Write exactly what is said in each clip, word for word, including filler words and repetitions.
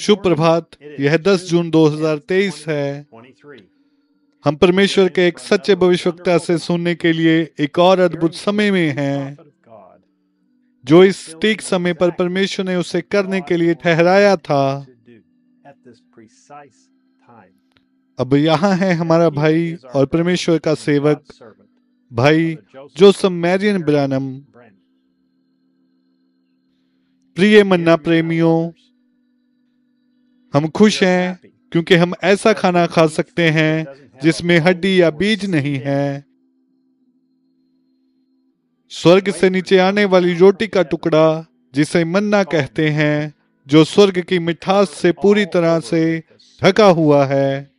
शुभ प्रभात। यह दस जून दो हज़ार तेईस है। हम परमेश्वर के एक सच्चे भविष्यवक्ता से सुनने के लिए एक और अद्भुत समय में हैं, जो इस ठीक समय पर परमेश्वर ने उसे करने के लिए ठहराया था। अब यहाँ है हमारा भाई और परमेश्वर का सेवक भाई जोसेफ मैरियन ब्रैनम। प्रिय मन्ना प्रेमियों, हम खुश हैं क्योंकि हम ऐसा खाना खा सकते हैं जिसमें हड्डी या बीज नहीं है। स्वर्ग से नीचे आने वाली रोटी का टुकड़ा, जिसे मन्ना कहते हैं, जो स्वर्ग की मिठास से पूरी तरह से ढका हुआ है।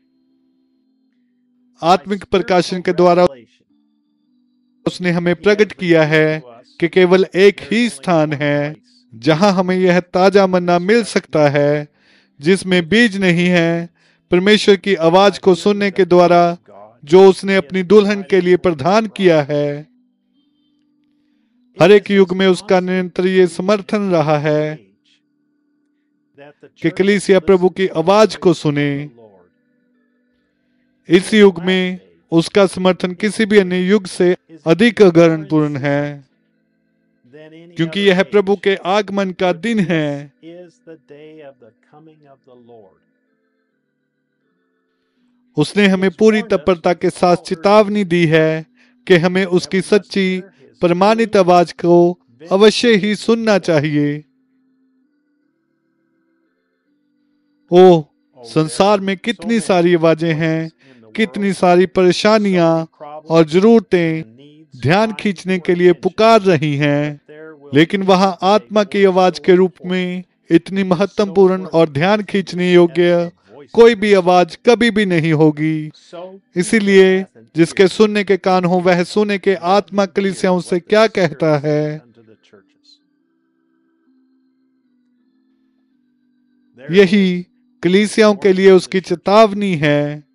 आत्मिक प्रकाशन के द्वारा उसने हमें प्रकट किया है कि केवल एक ही स्थान है जहां हमें यह ताजा मन्ना मिल सकता है, जिसमें बीज नहीं है। परमेश्वर की आवाज को सुनने के द्वारा जो उसने अपनी दुल्हन के लिए प्रदान किया है। हर एक युग में उसका निरंतर ये समर्थन रहा है कि कलीसिया प्रभु की आवाज को सुने। इस युग में उसका समर्थन किसी भी अन्य युग से अधिक गौरवपूर्ण है, क्योंकि यह प्रभु के आगमन का दिन है। उसने हमें पूरी तत्परता के साथ चेतावनी दी है कि हमें उसकी सच्ची प्रमाणित आवाज को अवश्य ही सुनना चाहिए। ओह, संसार में कितनी सारी आवाजें हैं, कितनी सारी परेशानियां और जरूरतें ध्यान खींचने के लिए पुकार रही हैं, लेकिन वहां आत्मा की आवाज के रूप में इतनी महत्वपूर्ण और ध्यान खींचने योग्य कोई भी आवाज कभी भी नहीं होगी। इसीलिए जिसके सुनने के कान हो वह सुने के आत्मा कलीसियाओं से क्या कहता है। यही कलीसियाओं के लिए उसकी चेतावनी है।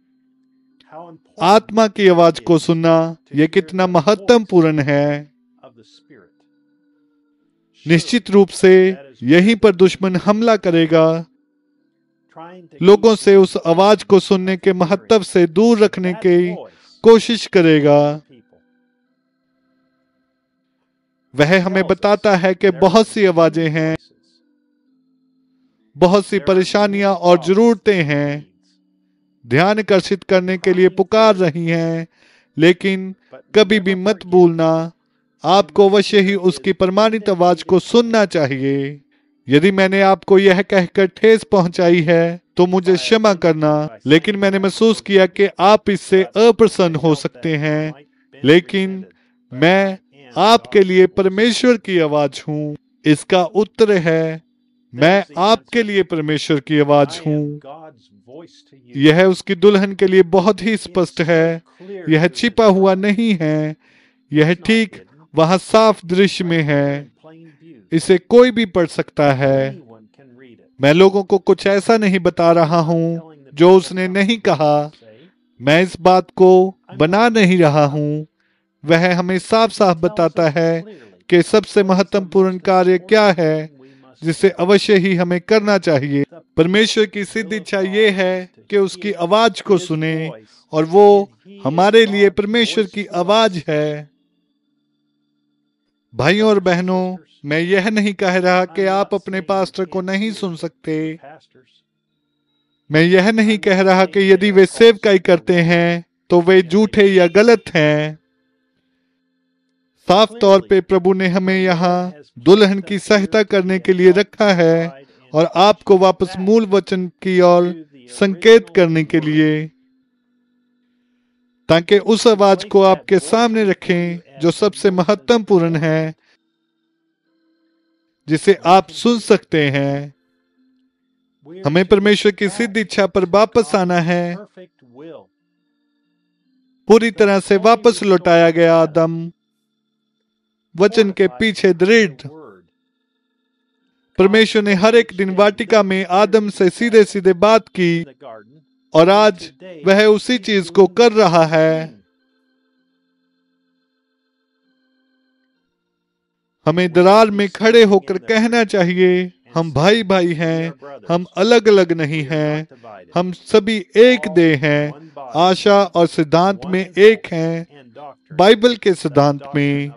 आत्मा की आवाज को सुनना यह कितना महत्वपूर्ण है। निश्चित रूप से यहीं पर दुश्मन हमला करेगा। लोगों से उस आवाज को सुनने के महत्व से दूर रखने की कोशिश करेगा। वह हमें बताता है कि बहुत सी आवाजें हैं, बहुत सी परेशानियां और जरूरतें हैं, ध्यान आकर्षित करने के लिए पुकार रही हैं, लेकिन कभी भी मत भूलना, आपको अवश्य ही उसकी प्रमाणित आवाज को सुनना चाहिए। यदि मैंने आपको यह कहकर ठेस पहुंचाई है तो मुझे क्षमा करना, लेकिन मैंने महसूस किया कि आप इससे अप्रसन्न हो सकते हैं, लेकिन मैं आपके लिए परमेश्वर की आवाज हूँ। इसका उत्तर है, मैं आपके लिए परमेश्वर की आवाज हूँ। यह उसकी दुल्हन के लिए बहुत ही स्पष्ट है। यह छिपा हुआ नहीं है, यह ठीक वहाँ साफ दृश्य में है। इसे कोई भी पढ़ सकता है। मैं लोगों को कुछ ऐसा नहीं बता रहा हूँ जो उसने नहीं कहा। मैं इस बात को बना नहीं रहा हूँ। वह हमें साफ साफ बताता है कि सबसे महत्वपूर्ण कार्य क्या है जिसे अवश्य ही हमें करना चाहिए। परमेश्वर की सिद्ध इच्छा ये है कि उसकी आवाज को सुने, और वो हमारे लिए परमेश्वर की आवाज है। भाइयों और बहनों, मैं यह नहीं कह रहा कि आप अपने पास्टर को नहीं सुन सकते। मैं यह नहीं कह रहा कि यदि वे सेवकाई करते हैं तो वे झूठे या गलत हैं। साफ तौर पे प्रभु ने हमें यहाँ दुल्हन की सहायता करने के लिए रखा है और आपको वापस मूल वचन की ओर संकेत करने के लिए, ताकि उस आवाज को आपके सामने रखें जो सबसे महत्वपूर्ण है, जिसे आप सुन सकते हैं। हमें परमेश्वर की सिद्ध इच्छा पर वापस आना है। पूरी तरह से वापस लौटाया गया आदम वचन के पीछे दृढ़। परमेश्वर ने हर एक दिन वाटिका में आदम से सीधे सीधे बात की, और आज वह उसी चीज को कर रहा है। हमें दरार में खड़े होकर कहना चाहिए, हम भाई भाई हैं, हम अलग अलग नहीं हैं, हम सभी एक देह हैं, आशा और सिद्धांत में एक हैं, बाइबल के सिद्धांत में।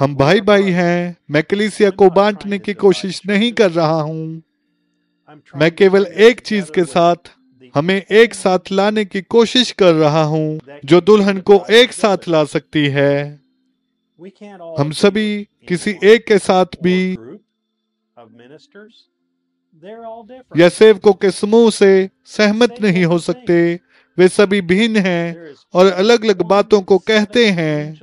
हम भाई भाई हैं, मैं कलीसिया को बांटने की कोशिश नहीं कर रहा हूं, मैं केवल एक चीज के साथ हमें एक साथ लाने की कोशिश कर रहा हूं जो दुल्हन को एक साथ ला सकती है। हम सभी किसी एक के साथ भी या सेवकों के समूह से सहमत नहीं हो सकते, वे सभी भिन्न हैं और अलग अलग बातों को कहते हैं।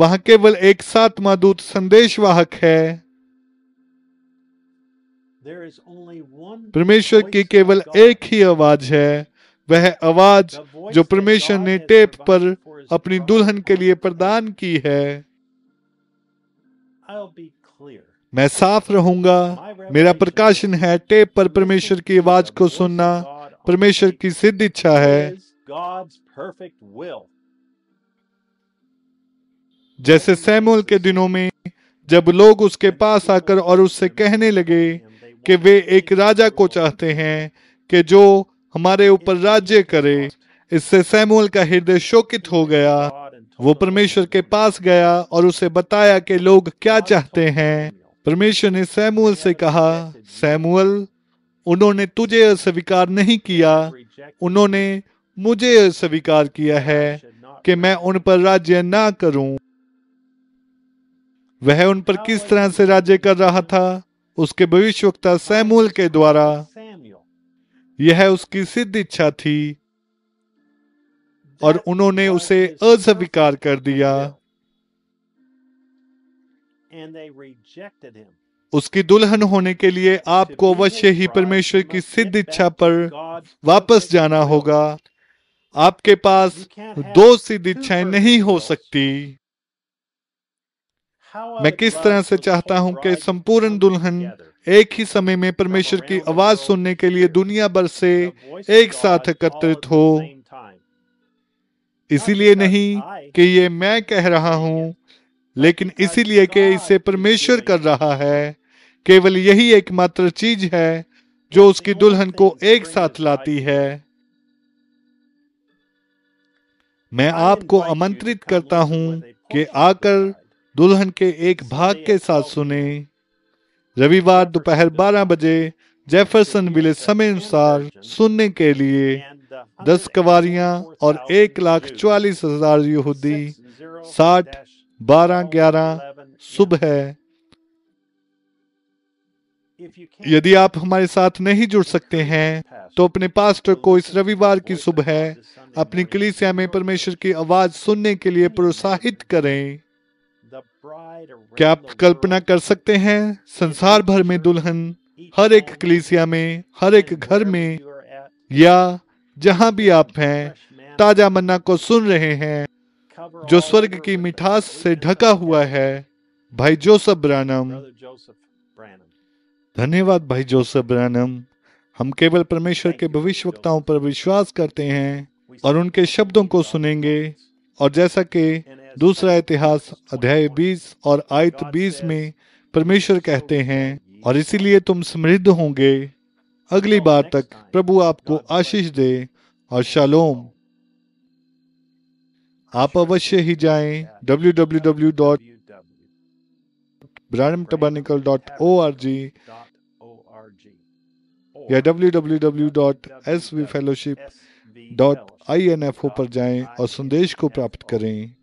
वहां केवल एक सातवां दूत संदेशवाहक है। परमेश्वर की केवल एक ही आवाज है, वह आवाज जो परमेश्वर ने टेप पर अपनी दुल्हन के लिए प्रदान की है। मैं साफ रहूंगा, मेरा प्रकाशन है टेप पर परमेश्वर की आवाज को सुनना, परमेश्वर की सिद्ध इच्छा है। जैसे सैमुअल के दिनों में जब लोग उसके पास आकर और उससे कहने लगे कि वे एक राजा को चाहते हैं कि जो हमारे ऊपर राज्य करे, इससे सैमुअल का हृदय शोकित हो गया। वो परमेश्वर के पास गया और उसे बताया कि लोग क्या चाहते हैं। परमेश्वर ने सैमुअल से कहा, सैमुअल, उन्होंने तुझे अस्वीकार नहीं किया, उन्होंने मुझे अस्वीकार किया है कि मैं उन पर राज्य ना करूं। वह उन पर किस तरह से राज्य कर रहा था? उसके भविष्यवक्ता सैमुअल के द्वारा। यह उसकी सिद्ध इच्छा थी और उन्होंने उसे अस्वीकार कर दिया। उसकी दुल्हन होने के लिए आपको अवश्य ही परमेश्वर की सिद्ध इच्छा पर वापस जाना होगा। आपके पास दो सिद्ध इच्छाएं नहीं हो सकती। मैं किस तरह से चाहता हूं कि संपूर्ण दुल्हन एक ही समय में परमेश्वर की आवाज सुनने के लिए दुनिया भर से एक साथ एकत्रित हो। इसीलिए नहीं कि ये मैं कह रहा हूं, लेकिन इसीलिए कि इसे परमेश्वर कर रहा है। केवल यही एकमात्र चीज है जो उसकी दुल्हन को एक साथ लाती है। मैं आपको आमंत्रित करता हूं कि आकर दुल्हन के एक भाग के साथ सुने। रविवार दोपहर बारह बजे जेफरसन विले समय अनुसार सुनने के लिए दस कवारियां और एक लाख चालीस हजार यहूदी साठ बारह ग्यारह सुबह। यदि आप हमारे साथ नहीं जुड़ सकते हैं तो अपने पास्टर को इस रविवार की सुबह अपनी कलीसिया में परमेश्वर की आवाज सुनने के लिए प्रोत्साहित करें। क्या आप कल्पना कर सकते हैं, संसार भर में दुल्हन हर एक कलीसिया में, हर एक घर में या जहां भी आप हैं ताजा मन्ना को सुन रहे हैं जो स्वर्ग की मिठास से ढका हुआ है। भाई जोसेफ ब्रैनम। धन्यवाद भाई जोसेफ ब्रैनम। हम केवल परमेश्वर के भविष्यवक्ताओं पर विश्वास करते हैं और उनके शब्दों को सुनेंगे। और जैसा कि दूसरा इतिहास अध्याय बीस और आयत बीस में परमेश्वर कहते हैं, और इसीलिए तुम समृद्ध होंगे। अगली बार तक प्रभु आपको आशीष दे और शालोम। आप अवश्य ही जाएं W W W dot Branham tabernacle dot O R G या W W W dot S V fellowship dot I N F O पर जाएं और संदेश को प्राप्त करें।